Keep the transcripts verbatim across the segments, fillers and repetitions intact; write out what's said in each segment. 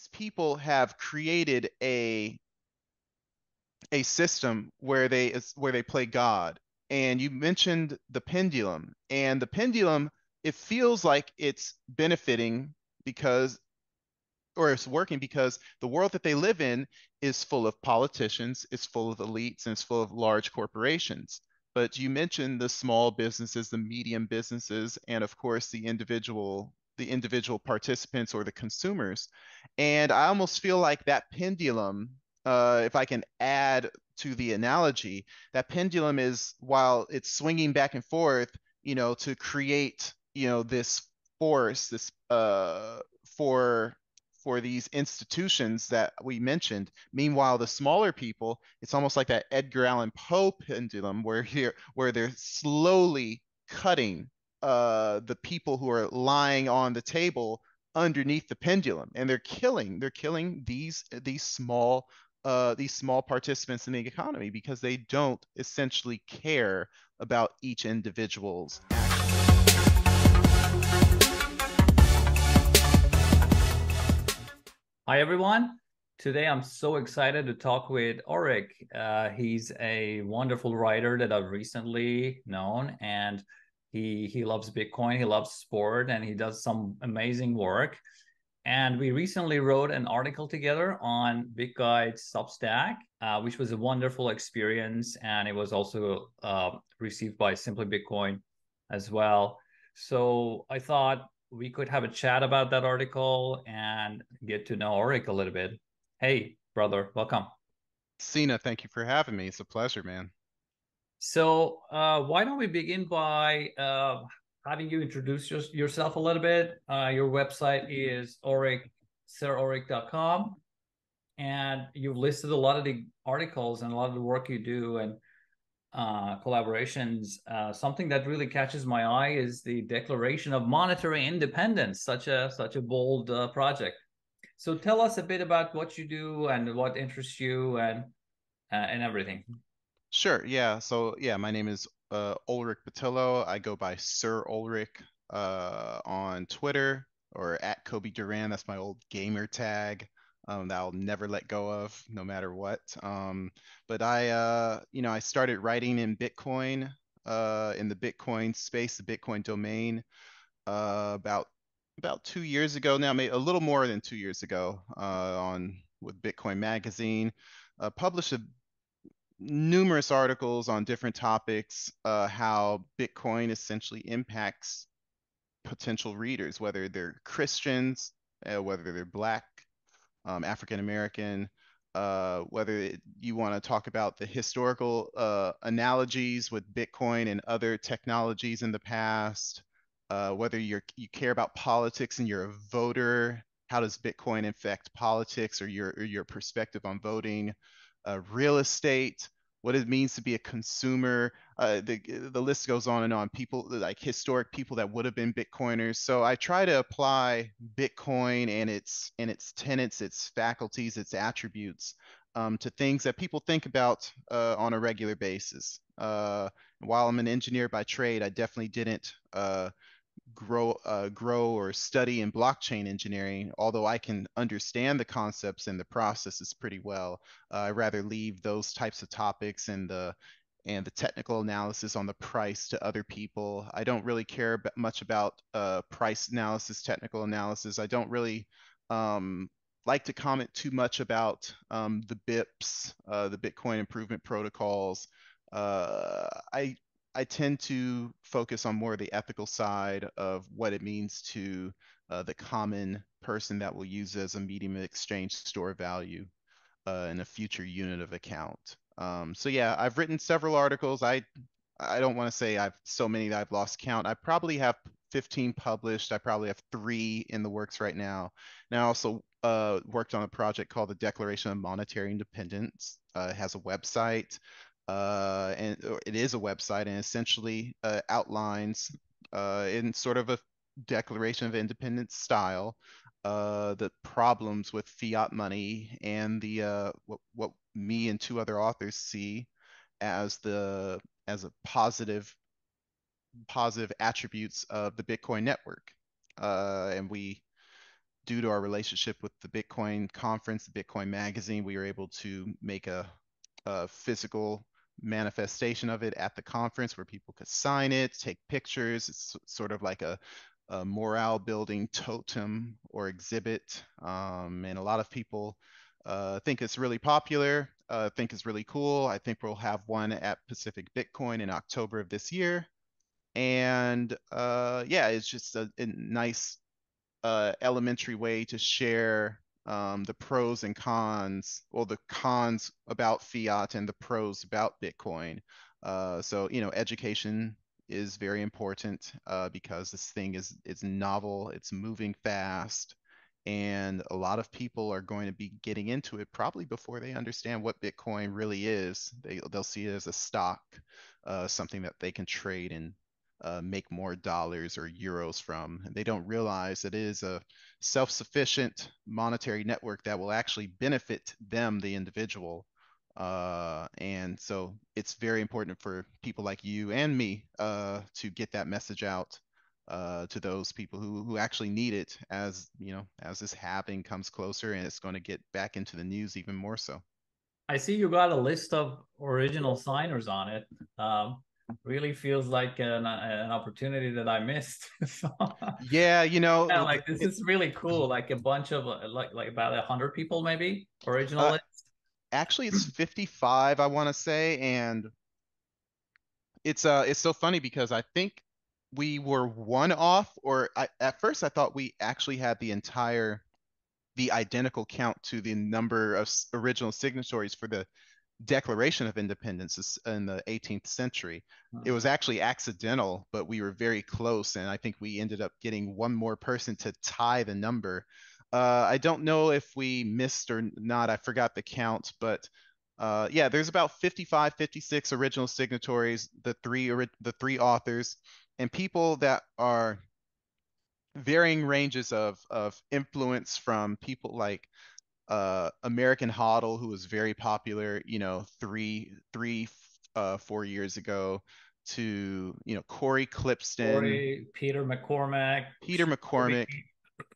these people have created a a system where they where they play God. And you mentioned the pendulum, and the pendulum, it feels like it's benefiting because, or it's working because the world that they live in is full of politicians, it's full of elites, and it's full of large corporations. But you mentioned the small businesses, the medium businesses, and of course the individual, the individual participants or the consumers. And I almost feel like that pendulum, uh, if I can add to the analogy, that pendulum is, while it's swinging back and forth, you know, to create, you know, this force, this uh, for for these institutions that we mentioned. Meanwhile, the smaller people, it's almost like that Edgar Allan Poe pendulum where here where they're slowly cutting uh, the people who are lying on the table underneath the pendulum, and they're killing they're killing these these small uh, these small participants in the economy because they don't essentially care about each individual's action. Hi everyone, today I'm so excited to talk with Ulric. Uh, he's a wonderful writer that I've recently known, and he, he loves Bitcoin, he loves sport, and he does some amazing work. And we recently wrote an article together on BitGuide Substack, uh, which was a wonderful experience, and it was also uh, received by Simply Bitcoin as well. So I thought we could have a chat about that article and get to know Ulric a little bit. Hey, brother, welcome. Sina, thank you for having me. It's a pleasure, man. So uh, why don't we begin by uh, having you introduce your, yourself a little bit. Uh, your website is serulric dot com, and you've listed a lot of the articles and a lot of the work you do and uh collaborations. Uh something that really catches my eye is the Declaration of Monetary Independence, such a such a bold uh, project. So tell us a bit about what you do and what interests you and uh, and everything. Sure, yeah. So yeah, my name is uh Ulric Pattillo. I go by Sir Ulric uh on Twitter, or at Kobe Duran. That's my old gamer tag Um, that I'll never let go of, no matter what. Um, but I, uh, you know, I started writing in Bitcoin, uh, in the Bitcoin space, the Bitcoin domain, uh, about about two years ago now, maybe a little more than two years ago, uh, on with Bitcoin Magazine. Uh, published a, numerous articles on different topics, uh, how Bitcoin essentially impacts potential readers, whether they're Christians, uh, whether they're Black, Um, African American, uh, whether it, you want to talk about the historical uh, analogies with Bitcoin and other technologies in the past, uh, whether you're, you care about politics and you're a voter, how does Bitcoin affect politics or your, or your perspective on voting, uh, real estate, what it means to be a consumer. Uh, the, the list goes on and on. People like historic people that would have been Bitcoiners. So I try to apply Bitcoin and its and its tenets, its faculties, its attributes um, to things that people think about uh, on a regular basis. Uh, while I'm an engineer by trade, I definitely didn't uh, grow uh, grow or study in blockchain engineering, although I can understand the concepts and the processes pretty well. Uh, I rather leave those types of topics and the and the technical analysis on the price to other people. I don't really care much about uh, price analysis, technical analysis. I don't really um, like to comment too much about um, the B I Ps, uh, the Bitcoin Improvement Protocols. Uh, I, I tend to focus on more of the ethical side of what it means to uh, the common person that will use as a medium of exchange, store value uh, in a future unit of account. Um, so yeah, I've written several articles. I I don't want to say I've so many that I've lost count. I probably have fifteen published. I probably have three in the works right now. And I also uh, worked on a project called the Declaration of Monetary Independence. Uh, it has a website, uh, and or it is a website, and essentially uh, outlines uh, in sort of a Declaration of Independence style uh, the problems with fiat money and the uh, what what. me and two other authors see as the as a positive positive attributes of the Bitcoin network, uh, and we due to our relationship with the Bitcoin conference, the Bitcoin Magazine, we were able to make a, a physical manifestation of it at the conference where people could sign it, take pictures. It's sort of like a, a morale building totem or exhibit. Um, and a lot of people uh, think it's really popular, uh, think it's really cool. I think we'll have one at Pacific Bitcoin in October of this year. And uh, yeah, it's just a, a nice uh, elementary way to share um, the pros and cons, or the cons about fiat and the pros about Bitcoin. Uh, so, you know, education is very important uh, because this thing is it's novel, it's moving fast, and a lot of people are going to be getting into it probably before they understand what Bitcoin really is. They, they'll see it as a stock, uh, something that they can trade and uh, make more dollars or euros from. And they don't realize it is a self-sufficient monetary network that will actually benefit them, the individual. Uh, and so it's very important for people like you and me uh, to get that message out uh, to those people who, who actually need it as, you know, as this halving comes closer, and it's going to get back into the news even more so. I see you got a list of original signers on it. Um, really feels like an, an opportunity that I missed. So, yeah, you know, yeah, like this it, is really cool. Like a bunch of like, like about a hundred people, maybe original uh, list. Actually, it's fifty-five, I want to say, and it's uh, it's so funny because I think we were one off, or I, at first I thought we actually had the entire, the identical count to the number of original signatories for the Declaration of Independence in the eighteenth century. Wow. It was actually accidental, but we were very close, and I think we ended up getting one more person to tie the number. Uh, I don't know if we missed or not. I forgot the count, but uh, yeah, there's about fifty-five, fifty-six original signatories, the three, the three authors, and people that are varying ranges of of influence, from people like uh, American HODL, who was very popular, you know, three, three, uh, four years ago, to you know Corey Clipston, Corey, Peter McCormack, Peter McCormack.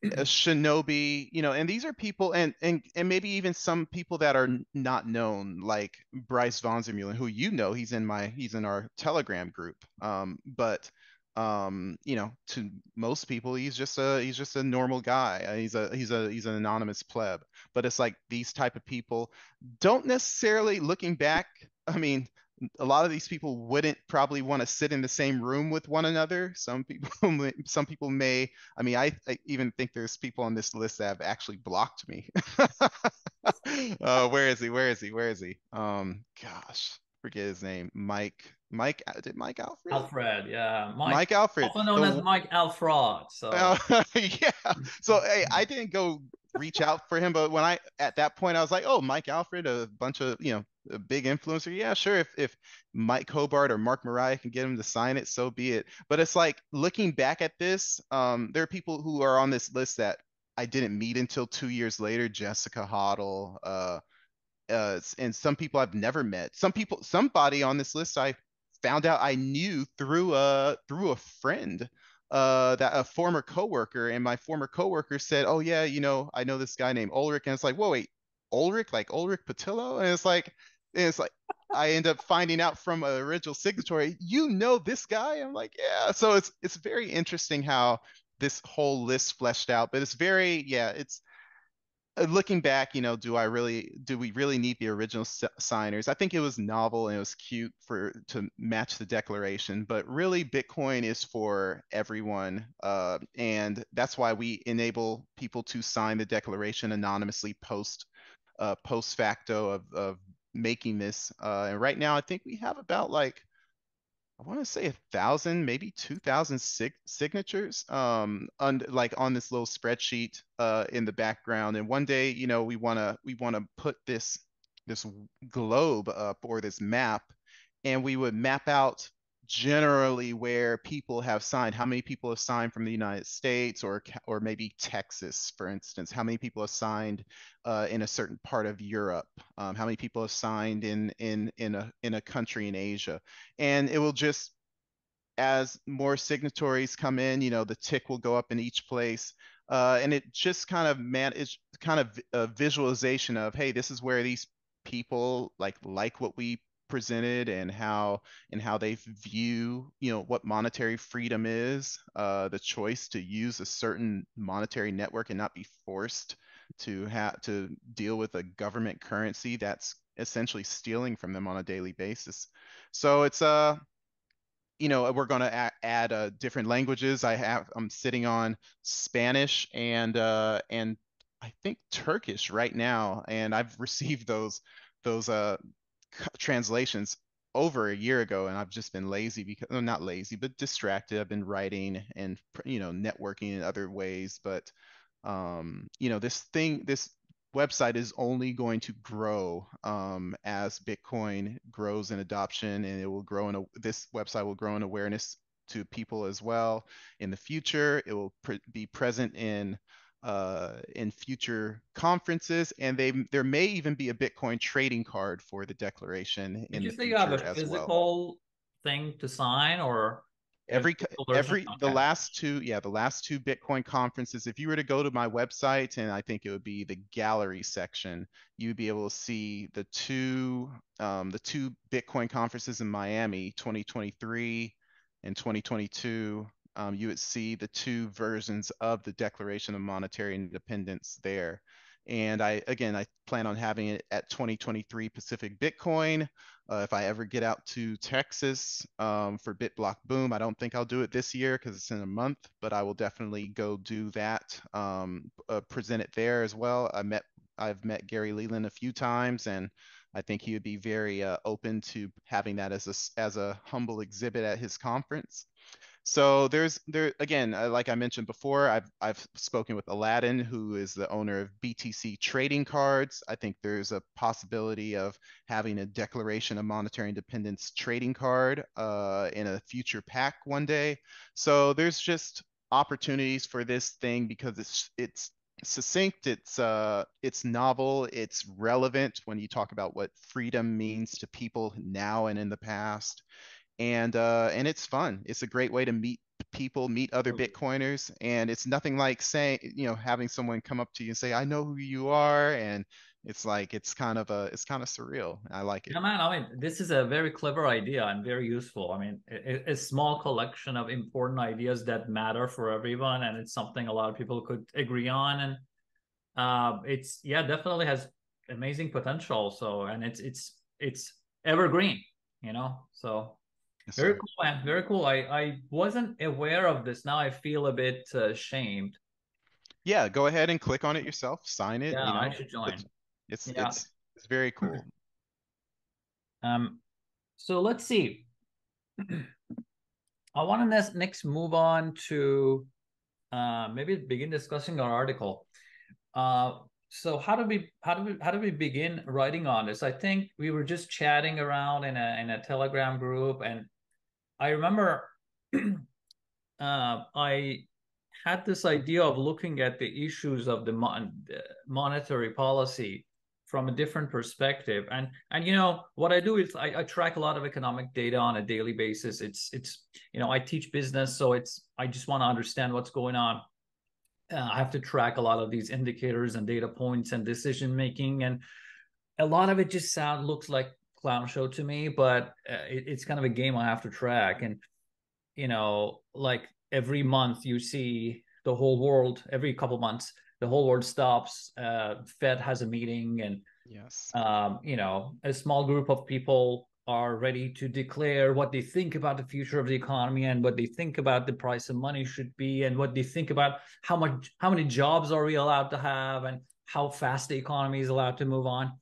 Shinobi, you know, and these are people, and and and maybe even some people that are not known, like Bryce Von Zemulen, who you know, he's in my he's in our Telegram group. Um, but um, you know, to most people, he's just a he's just a normal guy. He's a he's a he's an anonymous pleb. But it's like these type of people don't necessarily, looking back, I mean, a lot of these people wouldn't probably want to sit in the same room with one another. Some people, some people may. I mean, I, I even think there's people on this list that have actually blocked me. uh, where is he? Where is he? Where is he? Um, gosh, forget his name. Mike. Mike. Did Mike Alfred? Alfred. Yeah. Mike, Mike Alfred. Also known the, as Mike Alfred. So. Uh, yeah. So hey, I didn't go reach out for him, but when I at that point I was like, oh, Mike Alfred, a bunch of you know. a big influencer. Yeah, sure. If if Mike Hobart or Mark Mariah can get him to sign it, so be it. But it's like, looking back at this, um, there are people who are on this list that I didn't meet until two years later. Jessica Hoddle, uh, uh, and some people I've never met. Some people, somebody on this list I found out I knew through a through a friend, uh, that a former coworker, and my former coworker said, "Oh yeah, you know, I know this guy named Ulric," and it's like, "Whoa, wait, Ulric? Like Ulric Pattillo?" And it's like. And it's like, I end up finding out from an original signatory, you know this guy? I'm like, yeah. So it's it's very interesting how this whole list fleshed out. But it's very, yeah, it's looking back, you know, do I really, do we really need the original signers? I think it was novel and it was cute for to match the declaration. But really, Bitcoin is for everyone. Uh, and that's why we enable people to sign the declaration anonymously post, uh, post facto of, of making this, uh and right now I think we have about, like, I want to say a thousand, maybe two thousand sig signatures um on like on this little spreadsheet uh in the background. And one day, you know, we want to we want to put this this globe up, or this map, and we would map out generally where people have signed, how many people have signed from the United States, or or maybe Texas, for instance, how many people have signed uh, in a certain part of Europe, um, how many people have signed in in in a in a country in Asia. And it will just, as more signatories come in, you know, the tick will go up in each place. Uh, and it just kind of man, it's kind of a visualization of, hey, this is where these people like like what we presented and how and how they view, you know, what monetary freedom is, uh, the choice to use a certain monetary network and not be forced to have to deal with a government currency that's essentially stealing from them on a daily basis. So it's a uh, you know, we're going to add uh, different languages. I have, I'm sitting on Spanish and uh, and I think Turkish right now, and I've received those those uh, translations over a year ago, and I've just been lazy because well, not lazy, but distracted. I've been writing and you know networking in other ways, but um, you know this thing, this website is only going to grow um, as Bitcoin grows in adoption, and it will grow in a, this website will grow in awareness to people as well. In the future, it will pre be present in uh, in future conferences, and they there may even be a Bitcoin trading card for the declaration. Did in you the say you have a physical well. thing to sign, or? Every every the last two yeah the last two Bitcoin conferences, if you were to go to my website, and I think it would be the gallery section, you'd be able to see the two um, the two Bitcoin conferences in Miami, twenty twenty-three and twenty twenty-two. Um, you would see the two versions of the Declaration of Monetary Independence there, and I again I plan on having it at twenty twenty-three Pacific Bitcoin. Uh, if I ever get out to Texas um, for BitBlockBoom, I don't think I'll do it this year because it's in a month, but I will definitely go do that, um, uh, present it there as well. I met, I've met Gary Leland a few times, and I think he would be very uh, open to having that as a, as a humble exhibit at his conference. So there's there again, like I mentioned before, I've I've spoken with Aladdin, who is the owner of B T C Trading Cards. I think there's a possibility of having a Declaration of Monetary Independence trading card uh, in a future pack one day. So there's just opportunities for this thing because it's it's succinct, it's uh it's novel, it's relevant when you talk about what freedom means to people now and in the past. And uh, and it's fun. It's a great way to meet people, meet other Bitcoiners, and it's nothing like saying, you know, having someone come up to you and say, "I know who you are," and it's like it's kind of a it's kind of surreal. I like it. Yeah, man. I mean, this is a very clever idea and very useful. I mean, it, it's a small collection of important ideas that matter for everyone, and it's something a lot of people could agree on. And uh, it's yeah, definitely has amazing potential. So, and it's it's it's evergreen, you know. So. Yes, very cool, man. Very cool. I, I wasn't aware of this. Now I feel a bit uh, ashamed. Yeah, go ahead and click on it yourself. Sign it. Yeah, you know, I should join. It's it's, yeah. it's it's very cool. Um, so let's see. I want to next move on to uh, maybe begin discussing our article. Uh, so how do we how do we how do we begin writing on this? I think we were just chatting around in a in a Telegram group, and I remember uh, I had this idea of looking at the issues of the mon monetary policy from a different perspective. And, and you know, what I do is I, I track a lot of economic data on a daily basis. It's, it's you know, I teach business, so it's I just want to understand what's going on. Uh, I have to track a lot of these indicators and data points and decision-making. And a lot of it just sound looks like clown show to me, but uh, it, it's kind of a game I have to track. And, you know, like every month you see the whole world, every couple months, the whole world stops. Uh, Fed has a meeting, and, yes, um, you know, a small group of people are ready to declare what they think about the future of the economy and what they think about the price of money should be and what they think about how much, how many jobs are we allowed to have and how fast the economy is allowed to move on.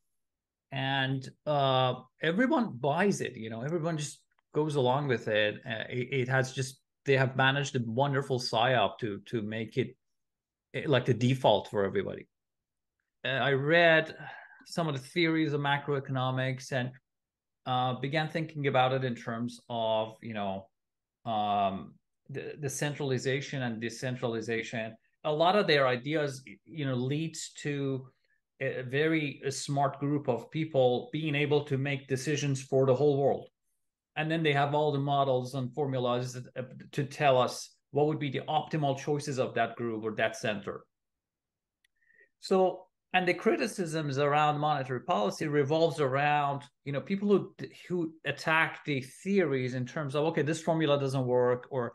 And uh, everyone buys it, you know, everyone just goes along with it. Uh, it. It has just, they have managed a wonderful psyop to, to make it like the default for everybody. Uh, I read some of the theories of macroeconomics and Uh, began thinking about it in terms of, you know, um, the, the centralization and decentralization. A lot of their ideas, you know, leads to a very a smart group of people being able to make decisions for the whole world. And then they have all the models and formulas to tell us what would be the optimal choices of that group or that center. So, and the criticisms around monetary policy revolves around, you know, people who who attack the theories in terms of, okay, this formula doesn't work, or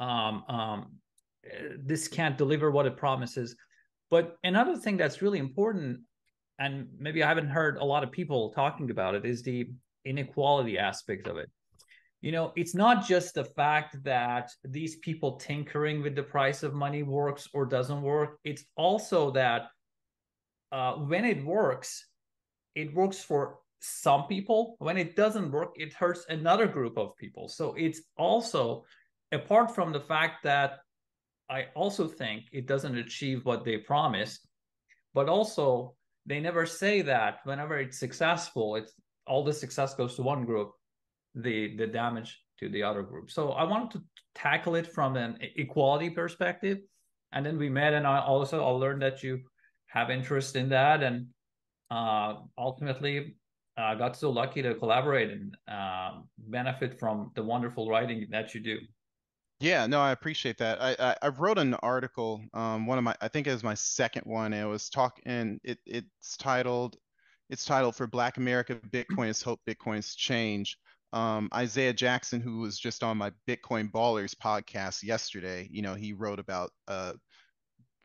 um, um, this can't deliver what it promises. But another thing that's really important, and maybe I haven't heard a lot of people talking about it, is the inequality aspect of it. You know, it's not just the fact that these people tinkering with the price of money works or doesn't work. It's also that uh, when it works, it works for some people. When it doesn't work, it hurts another group of people. So it's also, apart from the fact that I also think it doesn't achieve what they promised, but also they never say that whenever it's successful, it's all the success goes to one group, the the damage to the other group. So I wanted to tackle it from an equality perspective. And then we met, and I also I learned that you have interest in that. And uh, ultimately, I uh, got so lucky to collaborate and uh, benefit from the wonderful writing that you do. Yeah, no, I appreciate that. I, I, I wrote an article, um, one of my, I think it was my second one. It was talk, and it, it's titled, it's titled For Black America, Bitcoin is Hope, Bitcoin's Change. Um, Isaiah Jackson, who was just on my Bitcoin Ballers podcast yesterday, you know, he wrote about uh,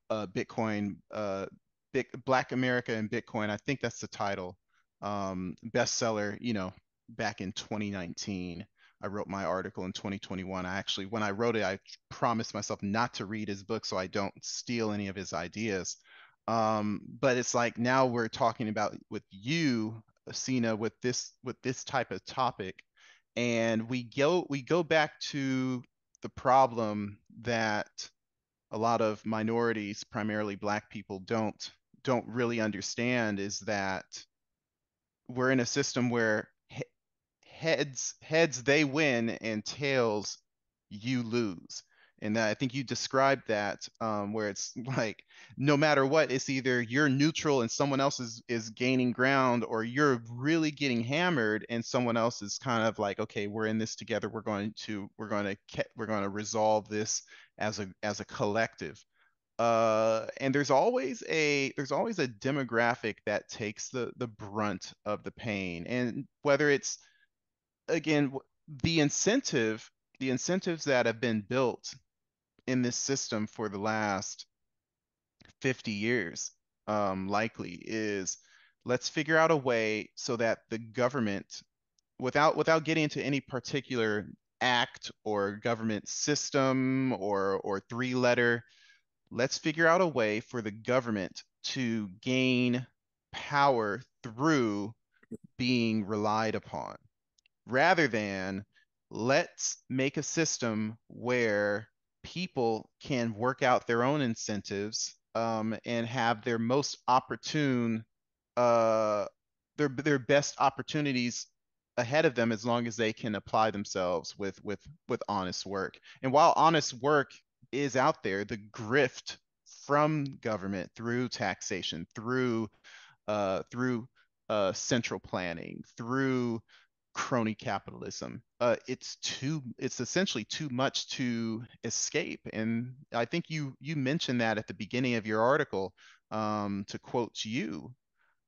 uh, Bitcoin, uh, Big, Black America and Bitcoin. I think that's the title, um, bestseller, you know, back in twenty nineteen. I wrote my article in twenty twenty-one. I actually, when I wrote it, I promised myself not to read his book so I don't steal any of his ideas. Um, but it's like now we're talking about with you, Sina, with this with this type of topic, and we go we go back to the problem that a lot of minorities, primarily Black people, don't don't really understand, is that we're in a system where Heads, heads, they win, and tails, you lose. And I think you described that, um, where it's like, no matter what, it's either you're neutral and someone else is, is gaining ground, or you're really getting hammered and someone else is kind of like, okay, we're in this together. We're going to, we're going to, we're going to resolve this as a, as a collective. Uh, and there's always a there's always a demographic that takes the the brunt of the pain, and whether it's Again, the incentive, the incentives that have been built in this system for the last fifty years, um, likely, is let's figure out a way so that the government, without without getting into any particular act or government system or or three letter, let's figure out a way for the government to gain power through being relied upon, rather than let's make a system where people can work out their own incentives um, and have their most opportune, uh, their their best opportunities ahead of them, as long as they can apply themselves with with with honest work. And while honest work is out there, the grift from government through taxation, through uh, through uh, central planning, through crony capitalism, uh it's too it's essentially too much to escape. And I think you you mentioned that at the beginning of your article, um to quote you,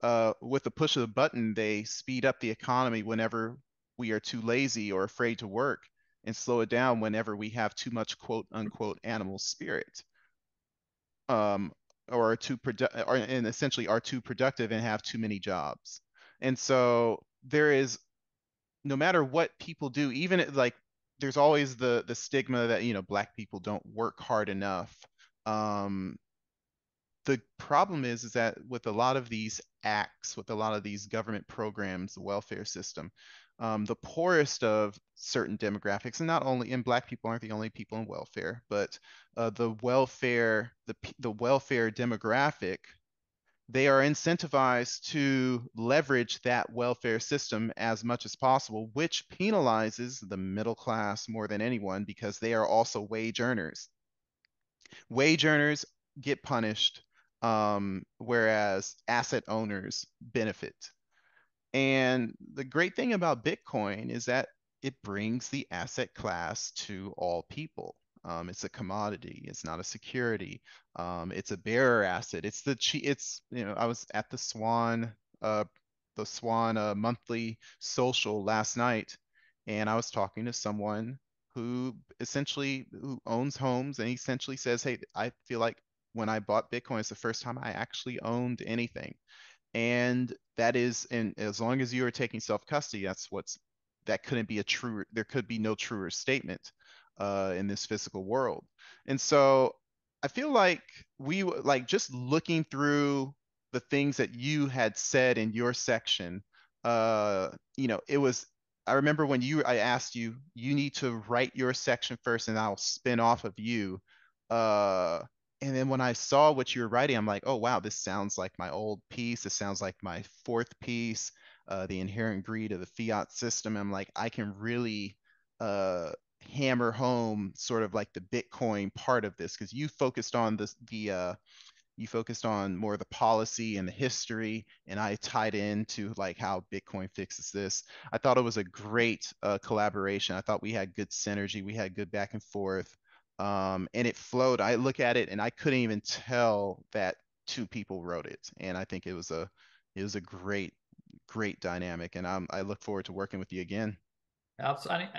uh with the push of the button they speed up the economy whenever we are too lazy or afraid to work, and slow it down whenever we have too much quote unquote animal spirit, um or too productive, and essentially are too productive and have too many jobs. And so there is, no matter what people do, even like there's always the the stigma that, you know, Black people don't work hard enough. Um, the problem is, is that with a lot of these acts, with a lot of these government programs, the welfare system, um, the poorest of certain demographics, and not only, and Black people aren't the only people in welfare, but uh, the welfare, the the welfare demographic, they are incentivized to leverage that welfare system as much as possible, which penalizes the middle class more than anyone, because they are also wage earners. Wage earners get punished, um, whereas asset owners benefit. And the great thing about Bitcoin is that it brings the asset class to all people. Um, it's a commodity. It's not a security. Um, it's a bearer asset. It's the cheap. It's you know I was at the Swan uh the Swan uh, monthly social last night, and I was talking to someone who essentially who owns homes, and he essentially says, "Hey, I feel like when I bought Bitcoin, it's the first time I actually owned anything." And that is, and as long as you are taking self-custody, that's what's, that couldn't be a true, there could be no truer statement uh, in this physical world. And so I feel like we, like just looking through the things that you had said in your section, uh, you know, it was, I remember when you, I asked you, you need to write your section first and I'll spin off of you. Uh, And then when I saw what you were writing, I'm like, oh, wow, this sounds like my old piece. This sounds like my fourth piece, uh, the inherent greed of the fiat system. I'm like, I can really uh, hammer home sort of like the Bitcoin part of this, because you focused on this, the uh, you focused on more of the policy and the history. And I tied into like how Bitcoin fixes this. I thought it was a great uh, collaboration. I thought we had good synergy. We had good back and forth. Um, and it flowed. I look at it and I couldn't even tell that two people wrote it. And I think it was a, it was a great, great dynamic. And I'm, I look forward to working with you again.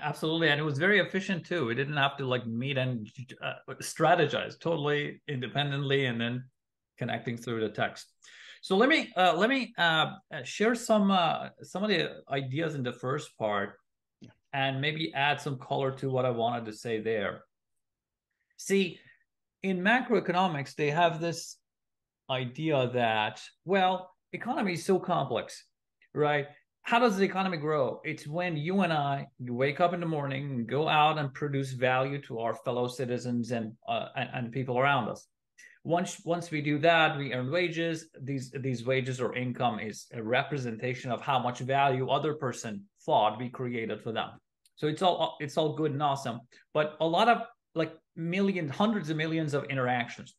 Absolutely. And it was very efficient too. We didn't have to like meet and uh, strategize, totally independently and then connecting through the text. So let me, uh, let me, uh, share some, uh, some of the ideas in the first part, yeah, and maybe add some color to what I wanted to say there. See, in macroeconomics, they have this idea that, well, economy is so complex, right? How does the economy grow? It's when you and I wake up in the morning, go out and produce value to our fellow citizens and uh, and, and people around us. Once once we do that, we earn wages. These these wages or income is a representation of how much value other person thought we created for them. So it's all it's all good and awesome, but a lot of like millions, hundreds of millions of interactions.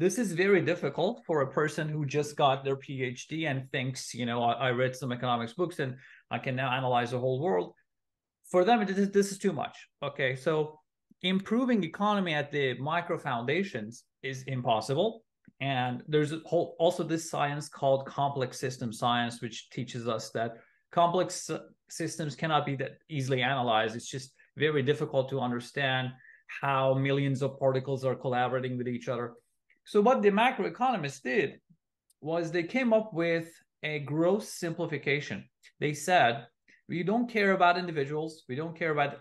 This is very difficult for a person who just got their PhD and thinks, you know, I, I read some economics books and I can now analyze the whole world. For them, it is, this is too much. Okay, so improving economy at the micro foundations is impossible. And there's a whole, also this science called complex system science, which teaches us that complex systems cannot be that easily analyzed. It's just very difficult to understand how millions of particles are collaborating with each other. So what the macroeconomists did was they came up with a gross simplification. They said, we don't care about individuals. We don't care about,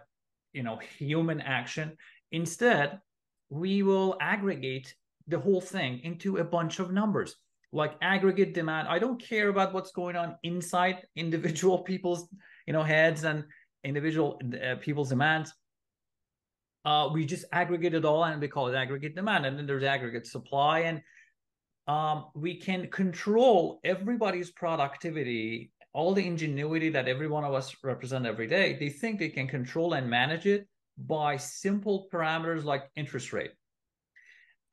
you know, human action. Instead, we will aggregate the whole thing into a bunch of numbers, like aggregate demand. I don't care about what's going on inside individual people's, you know, heads and individual uh, people's demands. Uh, we just aggregate it all and we call it aggregate demand. And then there's aggregate supply. And um, we can control everybody's productivity, all the ingenuity that every one of us represent every day. They think they can control and manage it by simple parameters like interest rate.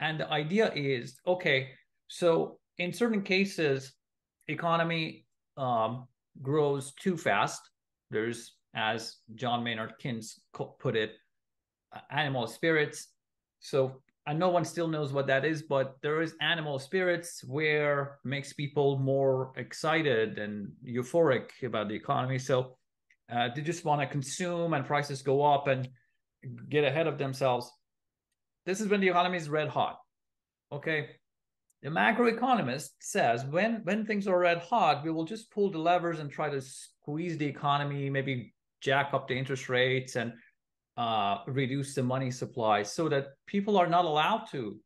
And the idea is, okay, so in certain cases, economy um, grows too fast. There's, as John Maynard Keynes put it, animal spirits. So, and no one still knows what that is, but there is animal spirits where makes people more excited and euphoric about the economy. So uh, they just want to consume and prices go up and get ahead of themselves. This is when the economy is red hot. Okay. The macroeconomist says when, when things are red hot, we will just pull the levers and try to squeeze the economy, maybe jack up the interest rates and uh reduce the money supply so that people are not allowed to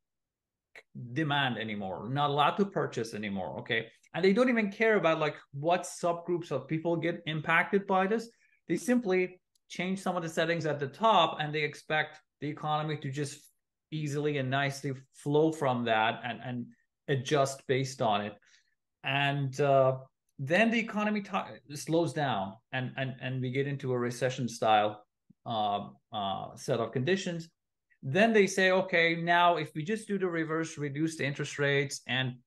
demand anymore, not allowed to purchase anymore. Okay, and they don't even care about like what subgroups of people get impacted by this. They simply change some of the settings at the top and they expect the economy to just easily and nicely flow from that and and adjust based on it. And uh then the economy slows down and and and we get into a recession style Uh, uh, set of conditions. Then they say, okay, now if we just do the reverse, reduce the interest rates and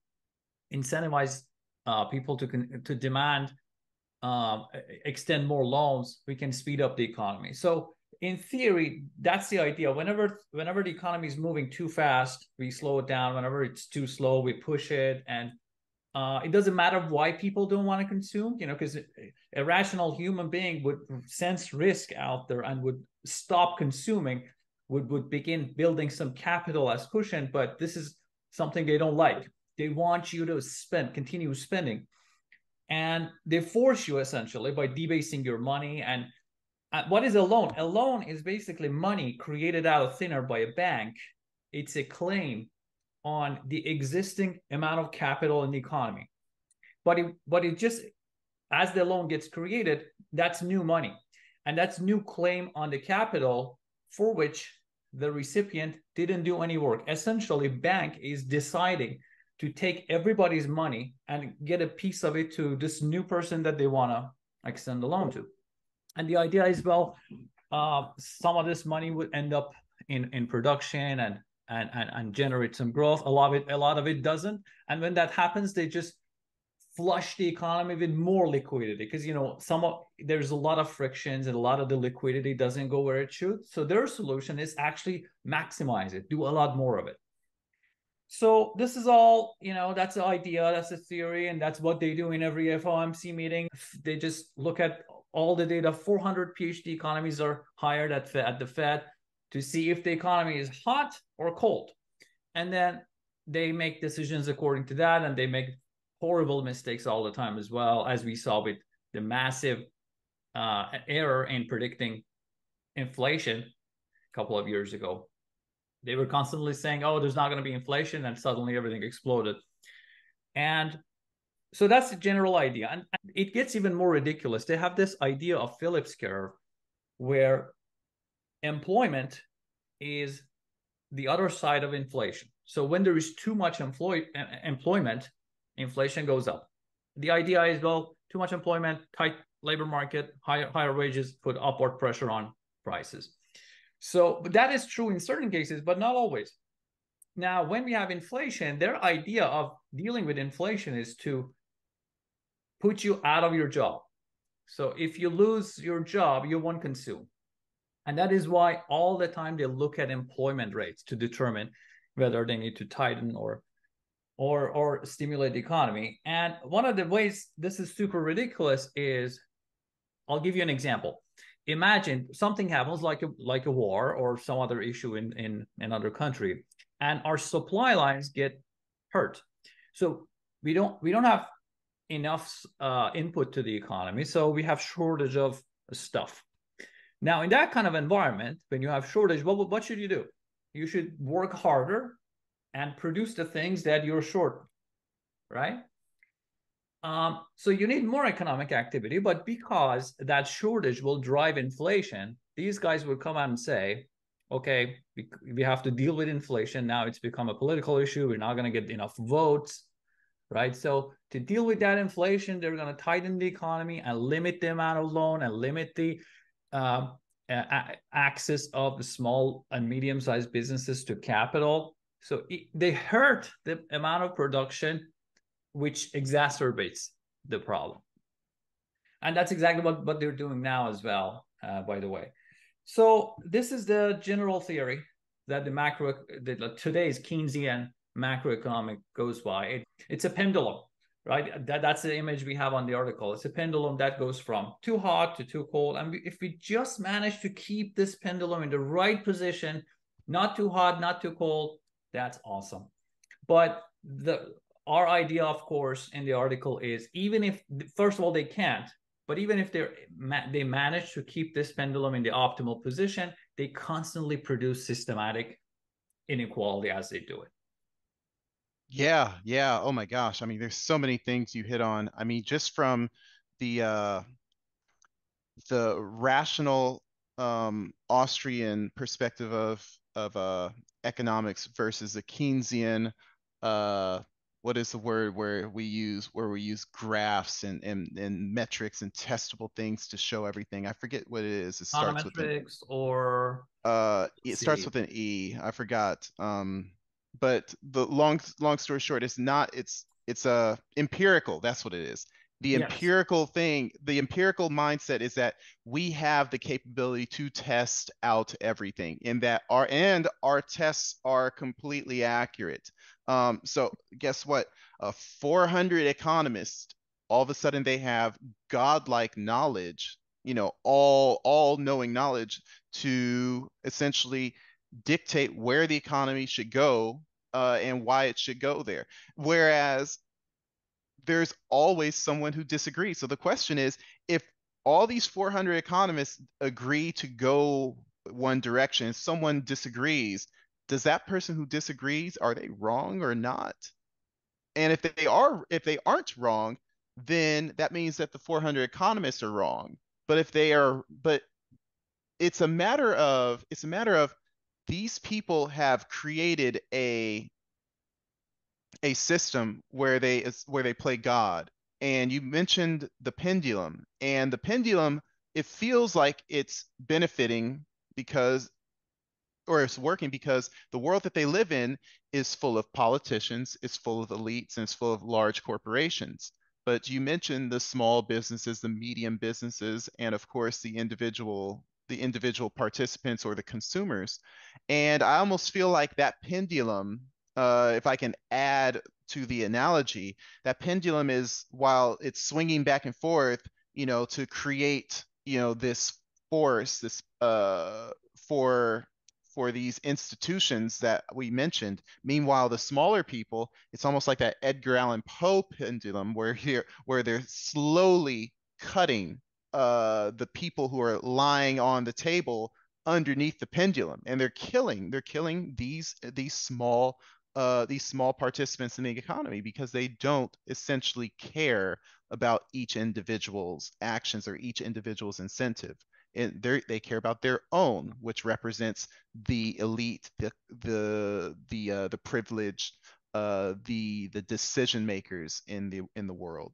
incentivize uh, people to to demand, uh, extend more loans, we can speed up the economy. So in theory, that's the idea. Whenever, whenever the economy is moving too fast, we slow it down. Whenever it's too slow, we push it. And uh, it doesn't matter why people don't want to consume, you know, because a rational human being would sense risk out there and would stop consuming, would, would begin building some capital as cushion. But this is something they don't like. They want you to spend, continue spending. And they force you essentially by debasing your money. And what is a loan? A loan is basically money created out of thin air by a bank. It's a claim on the existing amount of capital in the economy. But it, but it just, as the loan gets created, that's new money. And that's new claim on the capital for which the recipient didn't do any work. Essentially, bank is deciding to take everybody's money and get a piece of it to this new person that they want to extend the loan to. And the idea is, well, uh, some of this money would end up in, in production and, and and and generate some growth. A lot of it, a lot of it doesn't. And when that happens, they just flush the economy with more liquidity because, you know, some of, there's a lot of frictions and a lot of the liquidity doesn't go where it should. So their solution is actually maximize it, do a lot more of it. So this is all, you know, that's the idea, that's the theory, and that's what they do in every F O M C meeting. They just look at all the data. four hundred PhD economies are hired at, at the Fed to see if the economy is hot or cold. And then they make decisions according to that, and they make horrible mistakes all the time as well, as we saw with the massive uh, error in predicting inflation a couple of years ago. They were constantly saying, oh, there's not going to be inflation, and suddenly everything exploded. And so that's the general idea. And it gets even more ridiculous. They have this idea of Phillips curve where employment is the other side of inflation. So when there is too much employ employment, inflation goes up. The idea is, well, too much employment, tight labor market, higher, higher wages put upward pressure on prices. So but that is true in certain cases, but not always. Now, when we have inflation, their idea of dealing with inflation is to put you out of your job. So if you lose your job, you won't consume. And that is why all the time they look at employment rates to determine whether they need to tighten or, or, or stimulate the economy. And one of the ways this is super ridiculous is, I'll give you an example. Imagine something happens like a, like a war or some other issue in, in another country, and our supply lines get hurt. So we don't we don't have enough uh, input to the economy, so we have shortage of stuff. Now, in that kind of environment, when you have shortage, what what should you do? You should work harder and produce the things that you're short, right? Um, so you need more economic activity, but because that shortage will drive inflation, these guys would come out and say, okay, we, we have to deal with inflation. Now it's become a political issue. We're not going to get enough votes, right? So to deal with that inflation, they're going to tighten the economy and limit the amount of loan and limit the uh, access of the small and medium-sized businesses to capital. So it, they hurt the amount of production, which exacerbates the problem. And that's exactly what, what they're doing now as well, uh, by the way. So this is the general theory that the macro, the, today's Keynesian macroeconomic goes by. It, it's a pendulum, right? That, that's the image we have on the article. It's a pendulum that goes from too hot to too cold. And if we just manage to keep this pendulum in the right position, not too hot, not too cold, that's awesome. But the... Our idea, of course, in the article is, even if, first of all, they can't, but even if they're, they manage to keep this pendulum in the optimal position, they constantly produce systematic inequality as they do it. Yeah, yeah. Oh, my gosh. I mean, there's so many things you hit on. I mean, just from the, uh, the rational um, Austrian perspective of, of uh, economics versus the Keynesian uh what is the word where we use where we use graphs and, and, and metrics and testable things to show everything? I forget what it is. It starts with an, or uh, it starts with an E. I forgot. Um, but the long long story short, it's not. It's it's a uh, empirical. That's what it is. The yes. empirical thing, the empirical mindset is that we have the capability to test out everything, and that our and our tests are completely accurate. Um, so guess what? Uh, four hundred economists, all of a sudden they have godlike knowledge, you know, all all knowing knowledge to essentially dictate where the economy should go uh, and why it should go there. Whereas there's always someone who disagrees. So the question is, if all these four hundred economists agree to go one direction and someone disagrees, does that person who disagrees, are they wrong or not? And if they are, if they aren't wrong, then that means that the four hundred economists are wrong. But if they are, but it's a matter of, it's a matter of these people have created a a system where they where they play God. And you mentioned the pendulum, and the pendulum, it feels like it's benefiting because, or it's working because the world that they live in is full of politicians, it's full of elites, and it's full of large corporations. But you mentioned the small businesses, the medium businesses, and of course the individual the individual participants or the consumers. And I almost feel like that pendulum, Uh, if I can add to the analogy, that pendulum is, while it's swinging back and forth, you know, to create, you know, this force, this uh, for for these institutions that we mentioned. Meanwhile, the smaller people, it's almost like that Edgar Allan Poe pendulum, where here where they're slowly cutting uh, the people who are lying on the table underneath the pendulum, and they're killing they're killing these these small. Uh, these small participants in the economy, because they don't essentially care about each individual's actions or each individual's incentive. And they care about their own, which represents the elite, the the the uh, the privileged, uh, the the decision makers in the in the world.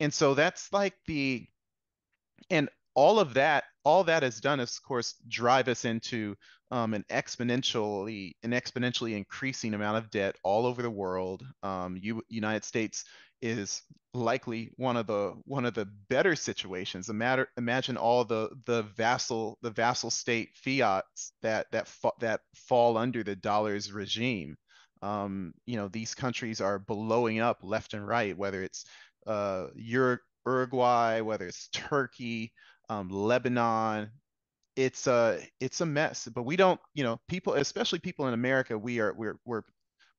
And so that's like the, and all of that, all that has done is, of course, drive us into um, an exponentially, an exponentially increasing amount of debt all over the world. Um, U United States is likely one of the one of the better situations. Imagine, imagine all the the vassal the vassal state fiats that that fa that fall under the dollar's regime. Um, you know, these countries are blowing up left and right, whether it's uh, Ur Uruguay, whether it's Turkey. Um, Lebanon, it's a it's a mess. But we don't, you know, people, especially people in America, we are we're we're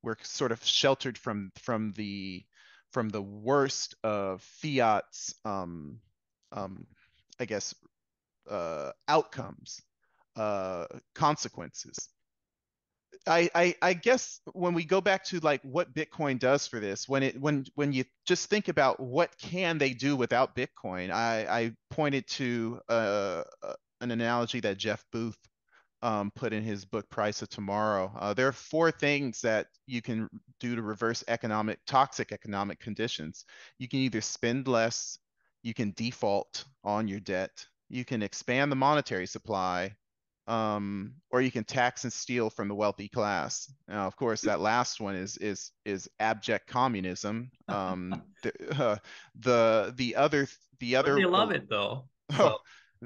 we're sort of sheltered from from the from the worst of fiat's, um, um, I guess, uh, outcomes, uh, consequences. I, I I guess when we go back to like what Bitcoin does for this, when it when when you just think about what can they do without Bitcoin, I, I pointed to uh, an analogy that Jeff Booth um, put in his book Price of Tomorrow. Uh, there are four things that you can do to reverse economic toxic economic conditions. You can either spend less, you can default on your debt, you can expand the monetary supply, um or you can tax and steal from the wealthy class. Now of course that last one is is is abject communism. um the, uh, the the other the other they love it though. Oh,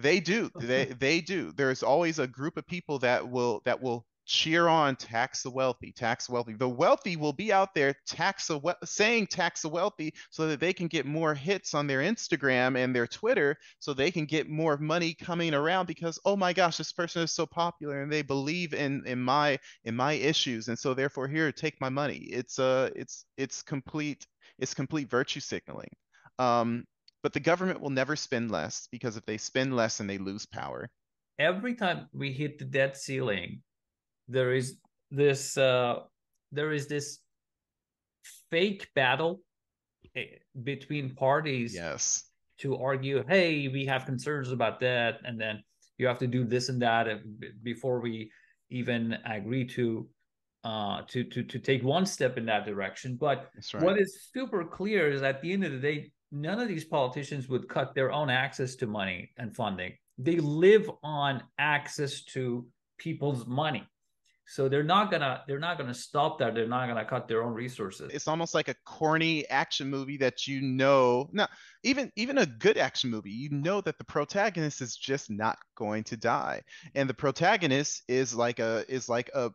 they do. They they do. There's always a group of people that will that will cheer on tax the wealthy, tax the wealthy. The wealthy will be out there tax the we saying tax the wealthy so that they can get more hits on their Instagram and their Twitter, so they can get more money coming around because, oh my gosh, this person is so popular and they believe in in my in my issues, and so therefore here, take my money. It's uh it's it's complete it's complete virtue signaling. Um, but the government will never spend less, because if they spend less, then they lose power. Every time we hit the debt ceiling, there is this uh, there is this fake battle between parties, yes, to argue, hey, we have concerns about that, and then you have to do this and that before we even agree to uh, to to to take one step in that direction. But that's right. What is super clear is, at the end of the day, none of these politicians would cut their own access to money and funding. They live on access to people's money. So they're not gonna they're not gonna stop that. They're not gonna cut their own resources. It's almost like a corny action movie that you know, no, even even a good action movie, you know that the protagonist is just not going to die, and the protagonist is like a is like a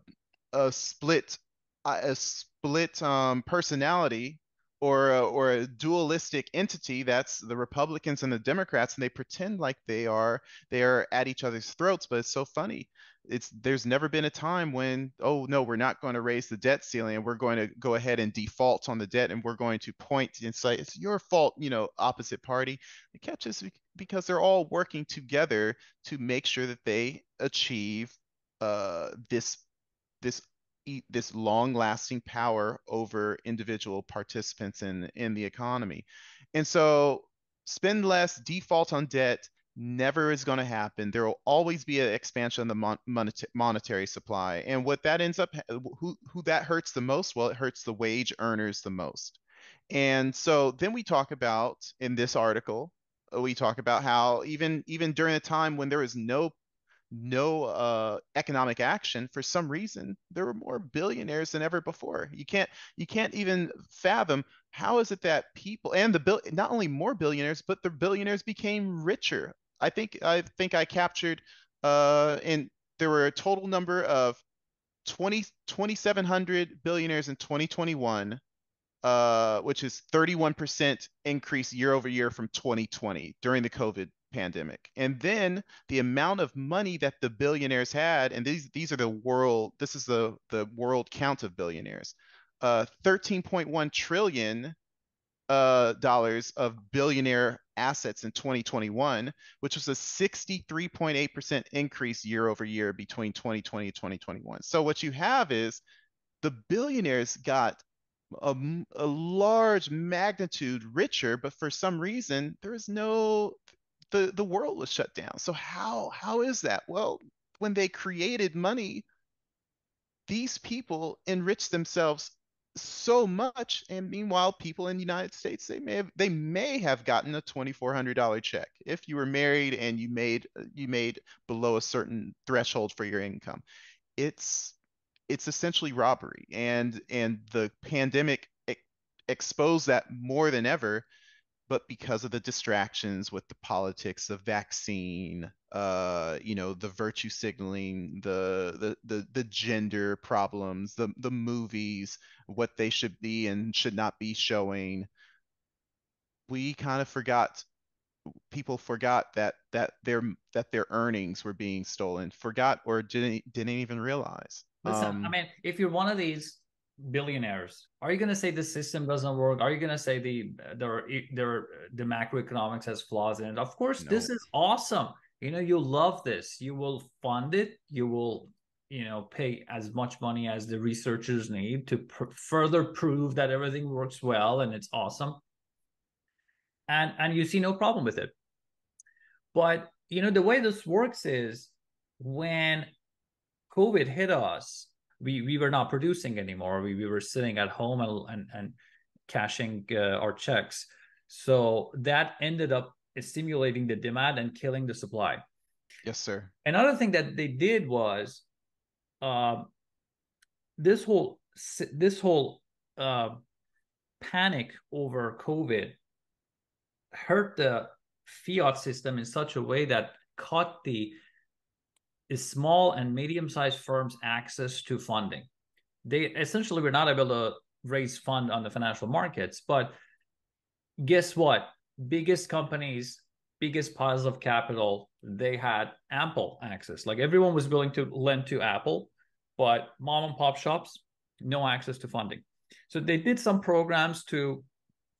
a split a split um, personality. Or a, or a dualistic entity that's the Republicans and the Democrats, and they pretend like they are they are at each other's throats. But it's so funny. It's there's never been a time when, oh no, we're not going to raise the debt ceiling, and we're going to go ahead and default on the debt, and we're going to point and say it's your fault, you know, opposite party. The catch is because they're all working together to make sure that they achieve uh, this this. this long-lasting power over individual participants in, in the economy. And so spend less, default on debt, never is going to happen. There will always be an expansion of the mon moneta monetary supply. And what that ends up, who, who that hurts the most? Well, it hurts the wage earners the most. And so then we talk about, in this article, we talk about how even, even during a time when there is no no uh, economic action, for some reason, there were more billionaires than ever before. You can't, you can't even fathom how is it that people and the bill, not only more billionaires, but the billionaires became richer. I think, I think I captured, uh, and there were a total number of twenty-seven hundred billionaires in twenty twenty-one, uh, which is thirty-one percent increase year over year from twenty twenty during the COVID pandemic. And then the amount of money that the billionaires had, and these these are the world, this is the the world count of billionaires, uh thirteen point one trillion uh dollars of billionaire assets in twenty twenty-one, which was a sixty-three point eight percent increase year over year between twenty twenty and twenty twenty-one. So what you have is the billionaires got A, a large magnitude richer, but for some reason there is no, the the world was shut down. So how how is that? Well, when they created money, these people enriched themselves so much, and meanwhile, people in the United States, they may have they may have gotten a twenty-four hundred dollar check if you were married and you made you made below a certain threshold for your income. It's It's essentially robbery, and and the pandemic ex exposed that more than ever. But because of the distractions with the politics, the vaccine, uh, you know, the virtue signaling, the the the, the gender problems, the the movies, what they should be and should not be showing, we kind of forgot. People forgot that that their that their earnings were being stolen, forgot or didn't didn't even realize. Listen, I mean, if you're one of these billionaires, are you going to say the system doesn't work? Are you going to say the the, the, the macroeconomics has flaws in it? Of course, no. This is awesome. You know, you'll love this. You will fund it. You will, you know, pay as much money as the researchers need to pr further prove that everything works well and it's awesome. And, and you see no problem with it. But, you know, the way this works is when COVID hit us, we, we were not producing anymore. We, we were sitting at home and, and, and cashing uh, our checks. So that ended up stimulating the demand and killing the supply. Yes, sir. Another thing that they did was uh, this whole, this whole uh, panic over COVID hurt the fiat system in such a way that caught the is small and medium-sized firms access to funding. They essentially were not able to raise fund on the financial markets, but guess what? Biggest companies, biggest piles of capital, they had ample access. Like everyone was willing to lend to Apple, but mom and pop shops, no access to funding. So they did some programs to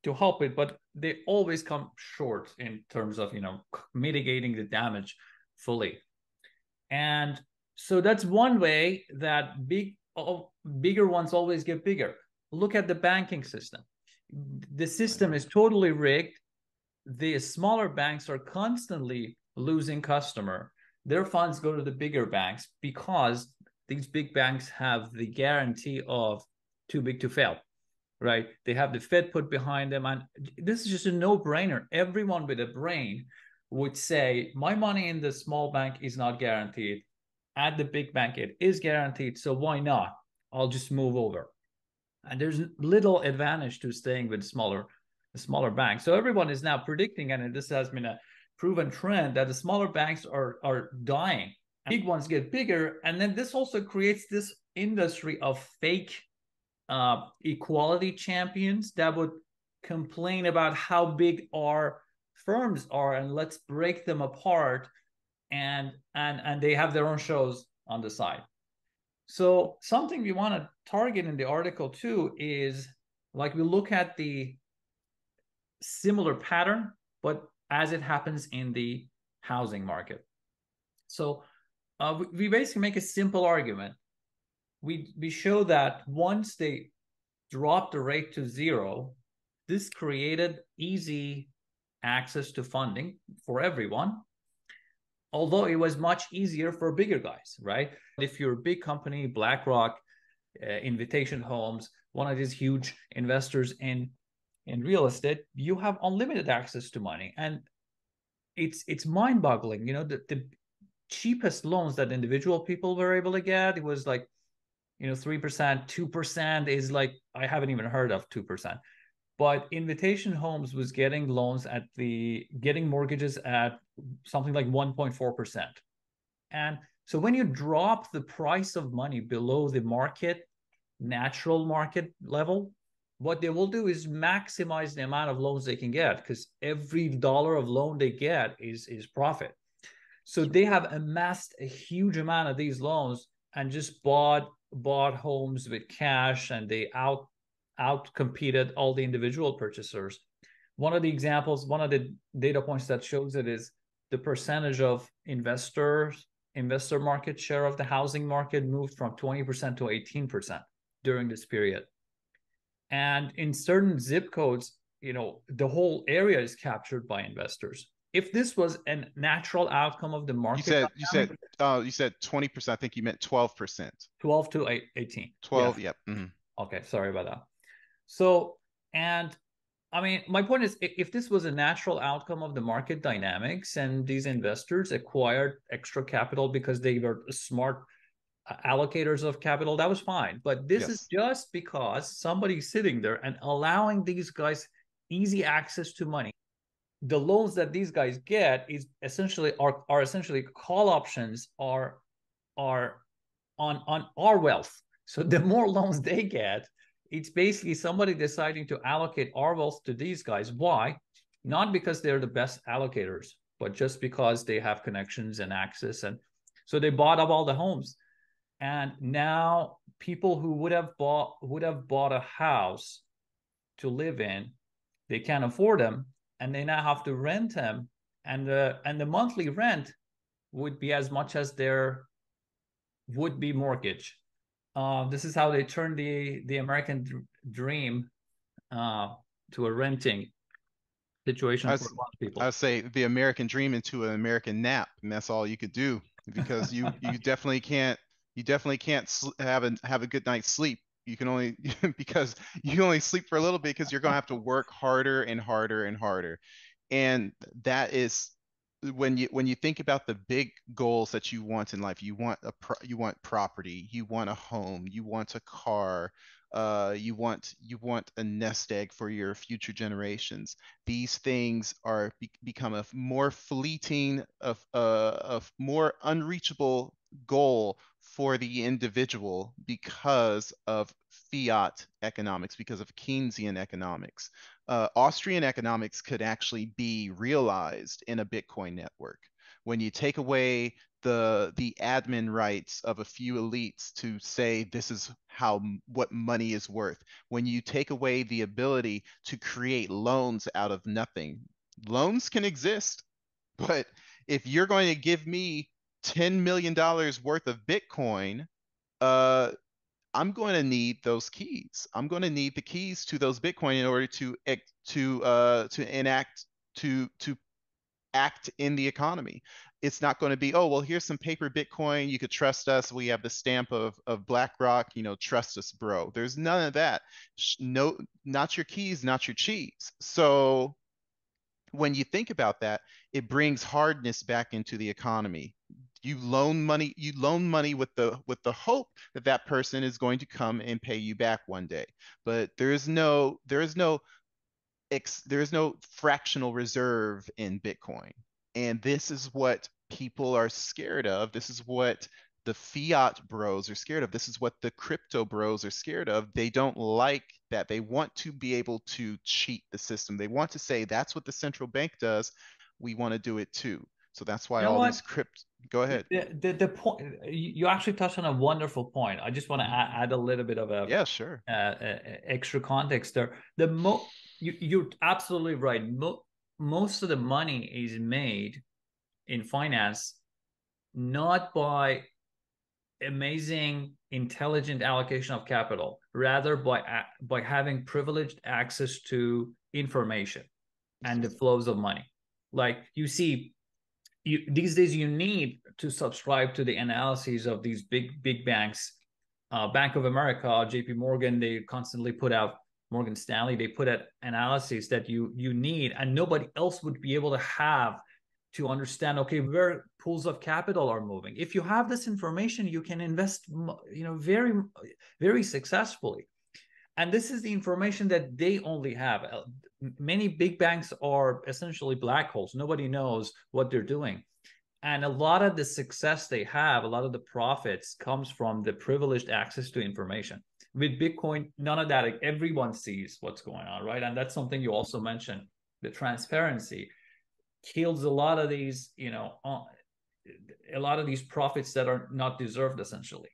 to help it, but they always come short in terms of, you know, mitigating the damage fully. And so that's one way that big, oh, bigger ones always get bigger. Look at the banking system. The system is totally rigged. The smaller banks are constantly losing customer. Their funds go to the bigger banks because these big banks have the guarantee of too big to fail, right? They have the Fed put behind them. And this is just a no-brainer. Everyone with a brain would say, my money in the small bank is not guaranteed. at the big bank, it is guaranteed. So why not? I'll just move over. And there's little advantage to staying with smaller, smaller banks. So everyone is now predicting, and this has been a proven trend, that the smaller banks are, are dying. Big ones get bigger. And then this also creates this industry of fake uh, equality champions that would complain about how big our firms are and let's break them apart. And, and, and they have their own shows on the side. So something we want to target in the article too is, like, we look at the similar pattern, but as it happens in the housing market. So uh, we, we basically make a simple argument. We, we show that once they dropped the rate to zero, this created easy access to funding for everyone. Although it was much easier for bigger guys, right? If you're a big company, BlackRock, uh, Invitation Homes, one of these huge investors in, in real estate, you have unlimited access to money. And it's it's mind-boggling. You know, the, the cheapest loans that individual people were able to get, it was like, you know, three percent, two percent is like, I haven't even heard of two percent. But Invitation Homes was getting loans at the, getting mortgages at something like one point four percent. And so when you drop the price of money below the market, natural market level, what they will do is maximize the amount of loans they can get, because every dollar of loan they get is, is profit. So they have amassed a huge amount of these loans and just bought, bought homes with cash, and they out outcompeted all the individual purchasers. One of the examples, one of the data points that shows it is the percentage of investors, investor market share of the housing market moved from twenty percent to eighteen percent during this period. And in certain zip codes, you know, the whole area is captured by investors. If this was a natural outcome of the market, you said you said uh, you said twenty percent. I think you meant twelve percent. twelve to eight, eighteen. twelve. Yeah. Yep. Mm-hmm. Okay. Sorry about that. So, and I mean, my point is, if this was a natural outcome of the market dynamics and these investors acquired extra capital because they were smart allocators of capital, that was fine. But this yes. is just because somebody's sitting there and allowing these guys easy access to money. The loans that these guys get is essentially are, are essentially call options are, are on, on our wealth. So the more loans they get, it's basically somebody deciding to allocate our wealth to these guys. Why? Not because they're the best allocators, but just because they have connections and access. And so they bought up all the homes. And now people who would have bought would have bought a house to live in, they can't afford them, and they now have to rent them. And the, and the monthly rent would be as much as their would-be mortgage. Uh, this is how they turned the, the American dr dream uh, to a renting situation I, for a lot of people. I would say the American dream into an American nap, and that's all you could do, because you you definitely can't you definitely can't have a have a good night's sleep. You can only because you only sleep for a little bit, because you're gonna have to work harder and harder and harder, and that is. When you when you think about the big goals that you want in life, you want a pro you want property, you want a home, you want a car, uh, you want you want a nest egg for your future generations. These things are be become a more fleeting, of a uh, more unreachable goal for the individual because of fiat economics, because of Keynesian economics. Uh, Austrian economics could actually be realized in a Bitcoin network. When you take away the the admin rights of a few elites to say this is how what money is worth, when you take away the ability to create loans out of nothing, loans can exist, but if you're going to give me ten million dollars worth of Bitcoin, uh, I'm going to need those keys. I'm going to need the keys to those Bitcoin in order to to uh, to enact to to act in the economy. It's not going to be, oh well, here's some paper Bitcoin. You could trust us. We have the stamp of of BlackRock. You know, trust us, bro. There's none of that. No, not your keys, not your cheese. So when you think about that, it brings hardness back into the economy. You loan money, you loan money with the with the hope that that person is going to come and pay you back one day. But there is no there is no ex, there is no fractional reserve in Bitcoin. And this is what people are scared of. This is what the fiat bros are scared of. This is what the crypto bros are scared of. They don't like that. They want to be able to cheat the system. They want to say, that's what the central bank does. We want to do it too. So that's why you know all what? these crypt. Go ahead. The, the, the point, you actually touched on a wonderful point. I just want to add, add a little bit of a yeah, sure. Uh, uh, extra context there. The mo you, you're absolutely right. Mo most of the money is made in finance, not by amazing, intelligent allocation of capital, rather by by having privileged access to information and the flows of money. Like you see, you, these days you need to subscribe to the analyses of these big, big banks. Uh, Bank of America, J P Morgan, they constantly put out, Morgan Stanley, they put out analyses that you, you need, and nobody else would be able to have to understand, okay, where pools of capital are moving. If you have this information, you can invest, you know, very, very successfully. And this is the information that they only have. Many big banks are essentially black holes. Nobody knows what they're doing. And a lot of the success they have, a lot of the profits comes from the privileged access to information. With Bitcoin, none of that. Like, everyone sees what's going on, right? And that's something you also mentioned, the transparency kills a lot of these, you know, a lot of these profits that are not deserved, essentially.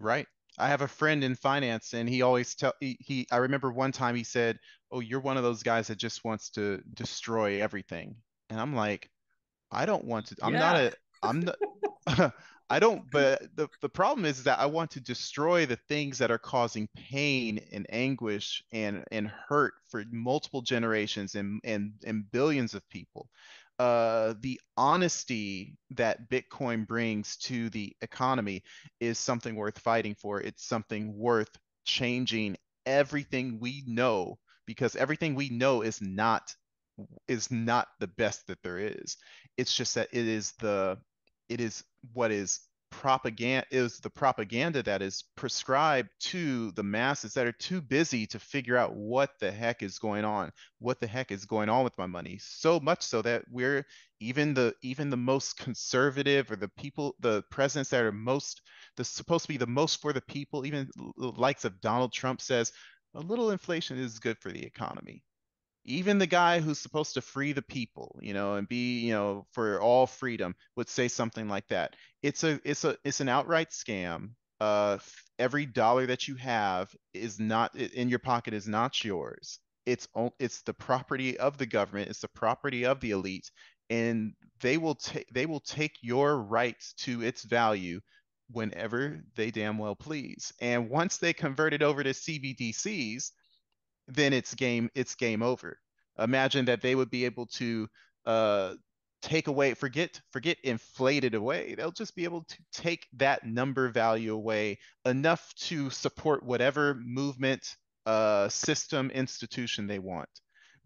Right. I have a friend in finance, and he always tell he, he. I remember one time he said, "Oh, you're one of those guys that just wants to destroy everything." And I'm like, "I don't want to. I'm yeah. not a. I'm not. I don't. But the the problem is that I want to destroy the things that are causing pain and anguish and and hurt for multiple generations and and and billions of people." Uh, the honesty that Bitcoin brings to the economy is something worth fighting for. It's something worth changing everything we know, because everything we know is not is not the best that there is. It's just that it is the it is what is propaganda is the propaganda that is prescribed to the masses that are too busy to figure out what the heck is going on, what the heck is going on with my money. So much so that we're even the even the most conservative, or the people, the presidents that are most the supposed to be the most for the people, even the likes of Donald Trump says a little inflation is good for the economy. Even the guy who's supposed to free the people, you know, and be, you know, for all freedom, would say something like that. It's a, it's a, it's an outright scam. Uh, every dollar that you have is not in your pocket is not yours. It's, it's the property of the government. It's the property of the elite, and they will take, they will take your rights to its value whenever they damn well please. And once they convert it over to C B D Cs, then it's game it's game over. Imagine that they would be able to uh take away forget forget inflated away. They'll just be able to take that number value away, enough to support whatever movement, uh system, institution they want.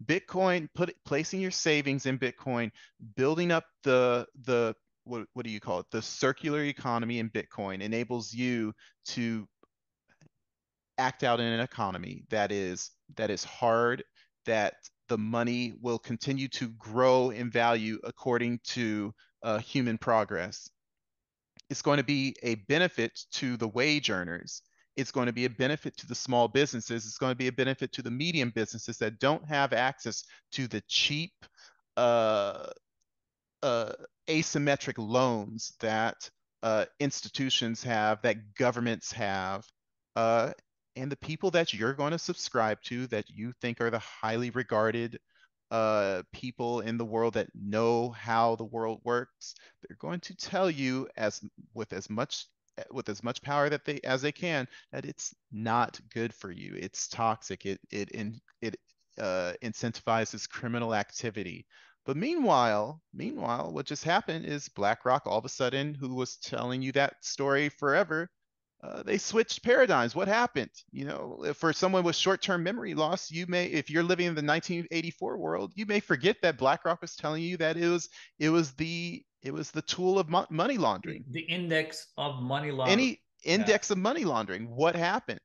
Bitcoin, put placing your savings in Bitcoin, building up the the what, what do you call it the circular economy in Bitcoin, enables you to act out in an economy that is that is hard, that the money will continue to grow in value according to uh, human progress. It's going to be a benefit to the wage earners. It's going to be a benefit to the small businesses. It's going to be a benefit to the medium businesses that don't have access to the cheap uh, uh, asymmetric loans that uh, institutions have, that governments have, uh, and the people that you're going to subscribe to, that you think are the highly regarded uh, people in the world that know how the world works, they're going to tell you as with as much with as much power that they as they can that it's not good for you. It's toxic. It it in, it uh, incentivizes criminal activity. But meanwhile, meanwhile, what just happened is BlackRock, all of a sudden, who was telling you that story forever, Uh, they switched paradigms. What happened? You know, for someone with short-term memory loss, you may, if you're living in the nineteen eighty-four world, you may forget that BlackRock was telling you that it was it was the It was the tool of mo money laundering. The index of money laundering. Any index yeah. of money laundering. What happened?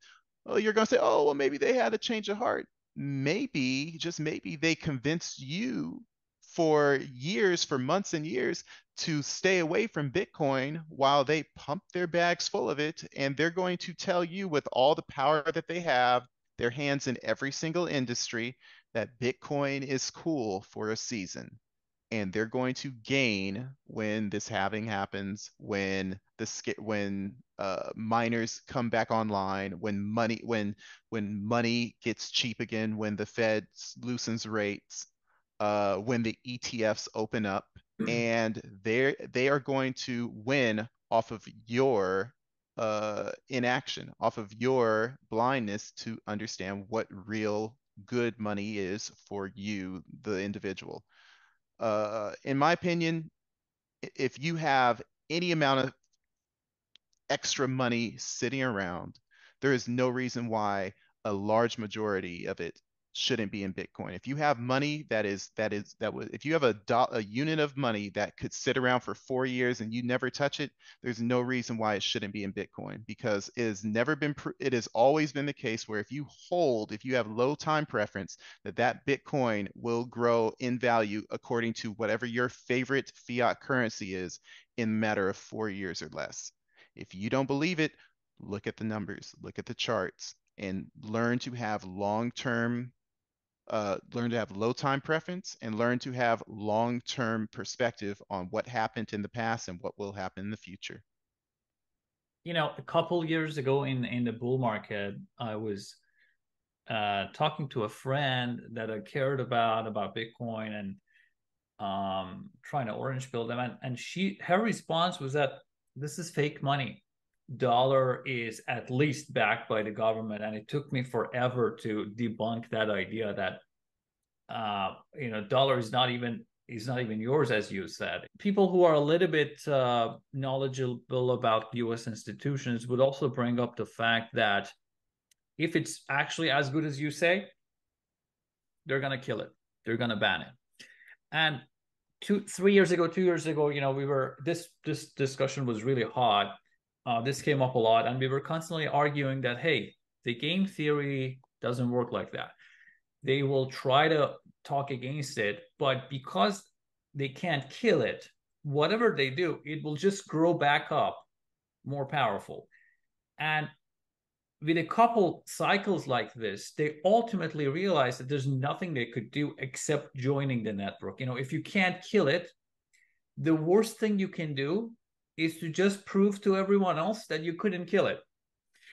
Oh, you're going to say, oh, well, maybe they had a change of heart. Maybe, just maybe, they convinced you for years, for months and years, to stay away from Bitcoin while they pump their bags full of it. And they're going to tell you with all the power that they have, their hands in every single industry, that Bitcoin is cool for a season. And they're going to gain when this halving happens, when the when uh, miners come back online, when money when when money gets cheap again, when the Fed loosens rates, uh, when the E T Fs open up, and they they are going to win off of your uh, inaction, off of your blindness to understand what real good money is for you, the individual. Uh, in my opinion, if you have any amount of extra money sitting around, there is no reason why a large majority of it shouldn't be in Bitcoin. If you have money that is that is that was if you have a do, a unit of money that could sit around for four years and you never touch it, there's no reason why it shouldn't be in Bitcoin, because it has never been it has always been the case where if you hold, if you have low time preference, that that Bitcoin will grow in value according to whatever your favorite fiat currency is in a matter of four years or less. If you don't believe it, look at the numbers, look at the charts, and learn to have long-term Uh, learn to have low time preference and learn to have long-term perspective on what happened in the past and what will happen in the future. You know, a couple years ago in, in the bull market, I was uh, talking to a friend that I cared about, about Bitcoin and um, trying to orange pill them. And, and she, her response was that this is fake money. Dollar is at least backed by the government, and it took me forever to debunk that idea that uh you know dollar is not even is not even yours, as you said. People who are a little bit uh knowledgeable about U S institutions would also bring up the fact that if it's actually as good as you say, they're gonna kill it, they're gonna ban it. And two three years ago two years ago you know we were this this discussion was really hot. Uh, this came up a lot, and we were constantly arguing that, hey, the game theory doesn't work like that. They will try to talk against it, but because they can't kill it, whatever they do, it will just grow back up more powerful. And with a couple cycles like this, they ultimately realized that there's nothing they could do except joining the network. You know, if you can't kill it, the worst thing you can do is to just prove to everyone else that you couldn't kill it,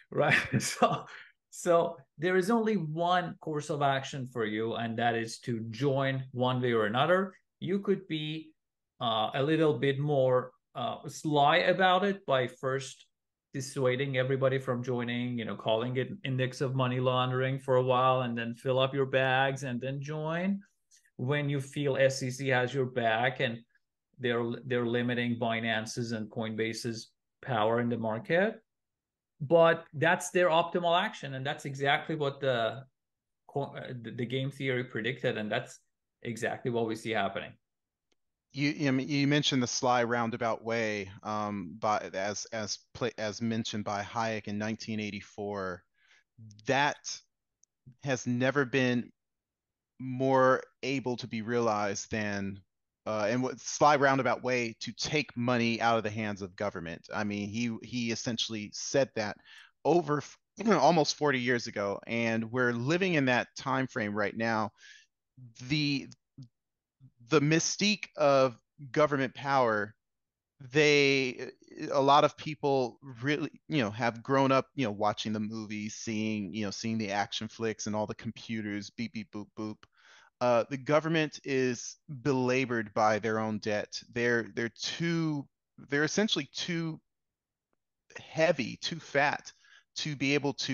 right? so, so there is only one course of action for you, and that is to join one way or another. You could be uh, a little bit more uh, sly about it by first dissuading everybody from joining, you know, calling it index of money laundering for a while, and then fill up your bags and then join when you feel S E C has your back and They're, they're limiting Binance's and Coinbase's power in the market. But that's their optimal action, and that's exactly what the, the game theory predicted, and that's exactly what we see happening. You, I mean, you mentioned the sly roundabout way, um, by, as, as, as mentioned by Hayek in nineteen eighty-four. That has never been more able to be realized than Uh, and what sly roundabout way to take money out of the hands of government. I mean, he he essentially said that over you know, almost forty years ago, and we're living in that time frame right now. The the mystique of government power. They a lot of people really you know have grown up you know watching the movies, seeing you know seeing the action flicks and all the computers beep beep boop boop. Uh, the government is belabored by their own debt. They're they're too they're essentially too heavy, too fat to be able to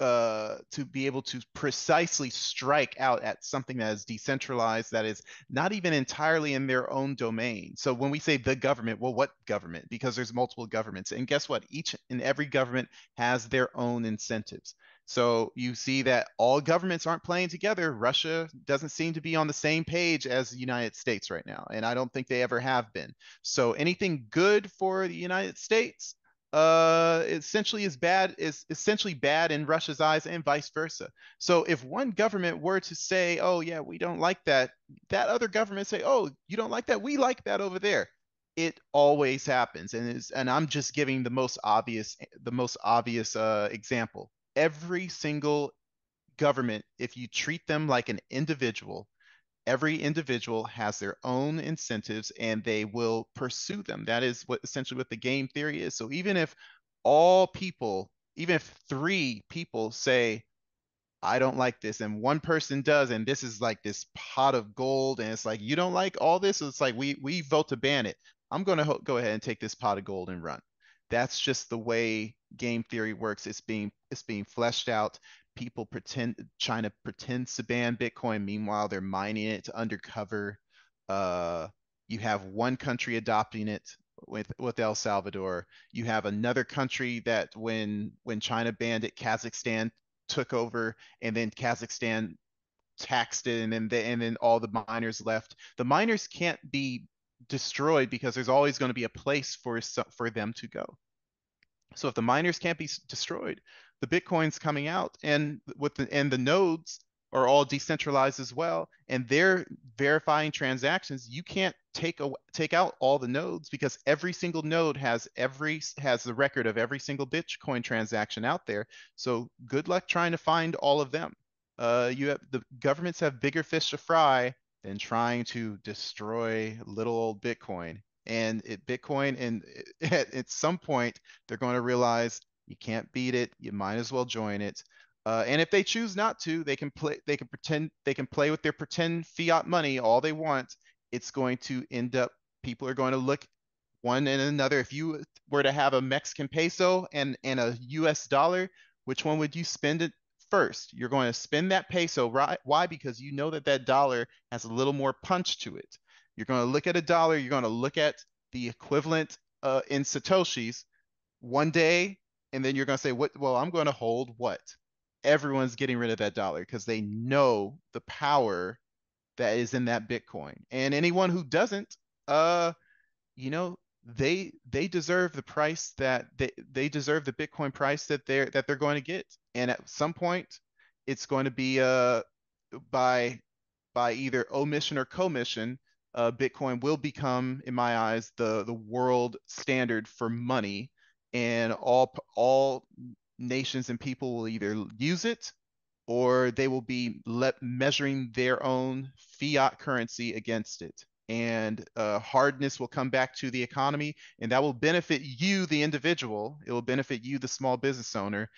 uh, to be able to precisely strike out at something that is decentralized, that is not even entirely in their own domain. So when we say the government, well, what government? Because there's multiple governments, and guess what? Each and every government has their own incentives. So you see that all governments aren't playing together. Russia doesn't seem to be on the same page as the United States right now, and I don't think they ever have been. So anything good for the United States uh, essentially is bad, is essentially bad in Russia's eyes, and vice versa. So if one government were to say, oh, yeah, we don't like that, that other government say, oh, you don't like that, we like that over there. It always happens. And is, and I'm just giving the most obvious, the most obvious uh, example. Every single government, if you treat them like an individual, every individual has their own incentives and they will pursue them. That is what essentially what the game theory is. So even if all people, even if three people say, I don't like this, and one person does, and this is like this pot of gold, and it's like, you don't like all this? So it's like, we, we vote to ban it. I'm going to go ahead and take this pot of gold and run. That's just the way game theory works. It's being it's being fleshed out. People pretend China pretends to ban Bitcoin. Meanwhile, they're mining it to undercover. Uh, you have one country adopting it with with El Salvador. You have another country that when when China banned it, Kazakhstan took over, and then Kazakhstan taxed it, and then they, and then all the miners left. The miners can't be destroyed because there's always going to be a place for for them to go. So if the miners can't be destroyed, the Bitcoin's coming out, and with the, and the nodes are all decentralized as well, and they're verifying transactions. You can't take a, take out all the nodes because every single node has every has the record of every single Bitcoin transaction out there. So good luck trying to find all of them. Uh, you have the governments have bigger fish to fry than trying to destroy little old Bitcoin. And it, Bitcoin, and it, at, at some point, they're going to realize you can't beat it. You might as well join it. Uh, and if they choose not to, they can play. They can pretend. They can play with their pretend fiat money all they want. It's going to end up. People are going to look one and another. If you were to have a Mexican peso and and a U S dollar, which one would you spend it first? You're going to spend that peso, right? Why? Because you know that that dollar has a little more punch to it. You're going to look at a dollar. You're going to look at the equivalent uh, in Satoshis one day, and then you're going to say, "What? Well, I'm going to hold what?" Everyone's getting rid of that dollar because they know the power that is in that Bitcoin. And anyone who doesn't, uh, you know, they they deserve the price that they they deserve the Bitcoin price that they're that they're going to get. And at some point, it's going to be uh by by either omission or commission. Uh, Bitcoin will become, in my eyes, the the world standard for money, and all all nations and people will either use it, or they will be let measuring their own fiat currency against it. And uh, hardness will come back to the economy, and that will benefit you, the individual. It will benefit you, the small business owner,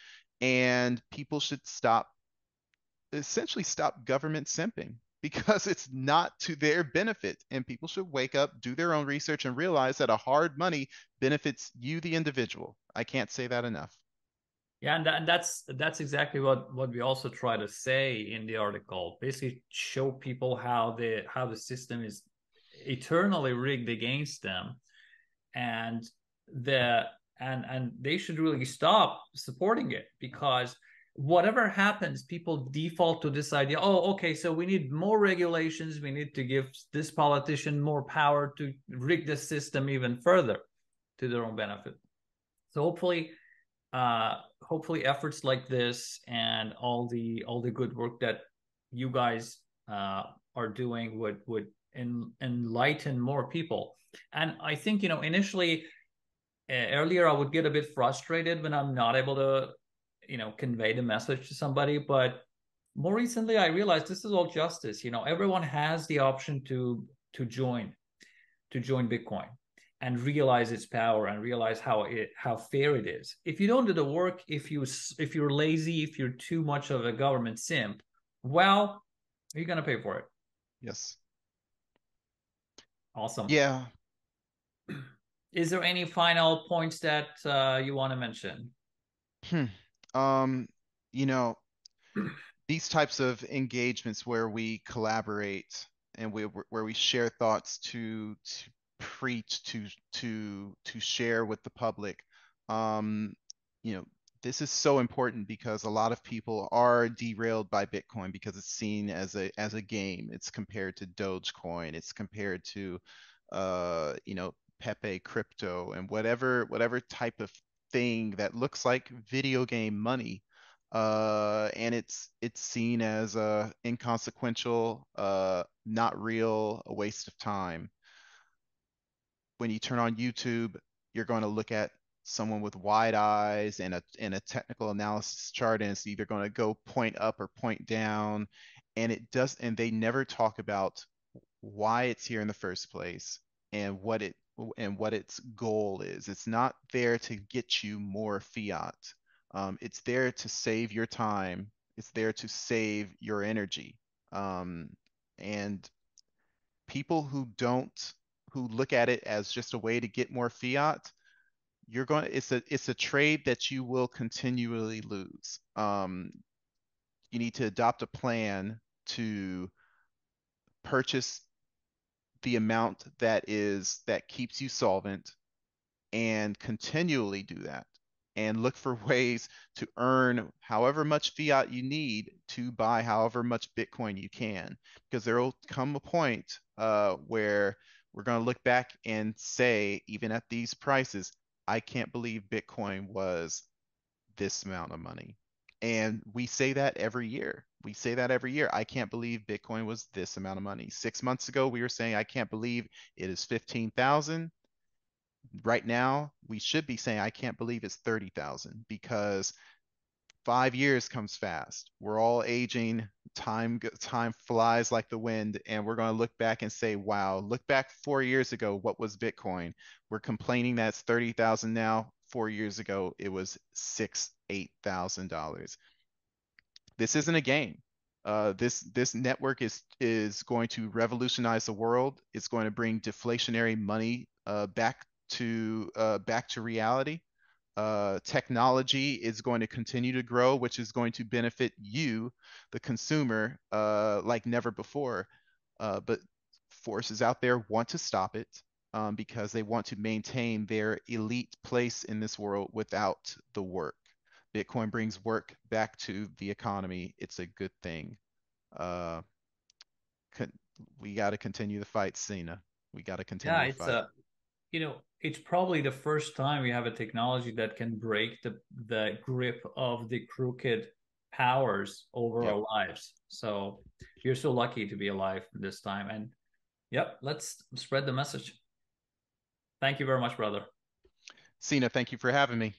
and people should stop, essentially stop government simping, because it's not to their benefit. And people should wake up, do their own research, and realize that a hard money benefits you, the individual. I can't say that enough. Yeah, and, that, and that's that's exactly what, what we also try to say in the article. Basically show people how the, how the system is eternally rigged against them. And the and and they should really stop supporting it, because whatever happens, people default to this idea, oh, okay, so we need more regulations, we need to give this politician more power to rig the system even further to their own benefit. So hopefully uh hopefully efforts like this and all the all the good work that you guys uh are doing would would en enlighten more people. And I think, you know, initially uh, earlier I would get a bit frustrated when I'm not able to, you know, convey the message to somebody. But more recently, I realized this is all justice. You know, everyone has the option to to join, to join Bitcoin and realize its power and realize how it how fair it is. If you don't do the work, if you if you're lazy, if you're too much of a government simp, well, you're gonna pay for it. Yes. Awesome. Yeah. Is there any final points that uh, you want to mention? Hmm. Um, you know, these types of engagements where we collaborate and we, where we share thoughts to, to preach, to, to, to share with the public, um, you know, This is so important because a lot of people are derailed by Bitcoin because it's seen as a as a game. It's compared to Dogecoin. It's compared to, uh, you know, Pepe Crypto and whatever whatever type of thing that looks like video game money. Uh, and it's it's seen as uh, inconsequential, uh, not real, a waste of time. When you turn on YouTube, you're going to look at someone with wide eyes and a and a technical analysis chart, and it's either going to go point up or point down, and it does and they never talk about why it's here in the first place and what it and what its goal is. It's not there to get you more fiat. Um, it's there to save your time. It's there to save your energy. Um, and people who don't who look at it as just a way to get more fiat, you're going to, it's a, it's a trade that you will continually lose. Um, you need to adopt a plan to purchase the amount that is, that keeps you solvent, and continually do that and look for ways to earn however much fiat you need to buy however much Bitcoin you can, because there will come a point uh, where we're going to look back and say, even at these prices, I can't believe Bitcoin was this amount of money. And we say that every year. We say that every year. I can't believe Bitcoin was this amount of money. Six months ago, we were saying, I can't believe it is fifteen thousand. Right now, we should be saying, I can't believe it's thirty thousand, because five years comes fast. We're all aging. Time, time flies like the wind, and we're going to look back and say, wow, look back four years ago, what was Bitcoin? We're complaining that it's thirty thousand now. Four years ago, it was six, eight thousand dollars. This isn't a game. Uh, this this network is is going to revolutionize the world. It's going to bring deflationary money uh, back to uh, back to reality. Uh, technology is going to continue to grow, which is going to benefit you, the consumer, uh, like never before. Uh, but forces out there want to stop it um, because they want to maintain their elite place in this world without the work. Bitcoin brings work back to the economy. It's a good thing. Uh, con- we got to continue the fight, Cena. We got to continue yeah, the fight. A- You know, it's probably the first time we have a technology that can break the, the grip of the crooked powers over yep. our lives. So you're so lucky to be alive this time. And yep, let's spread the message. Thank you very much, brother. Sina, thank you for having me.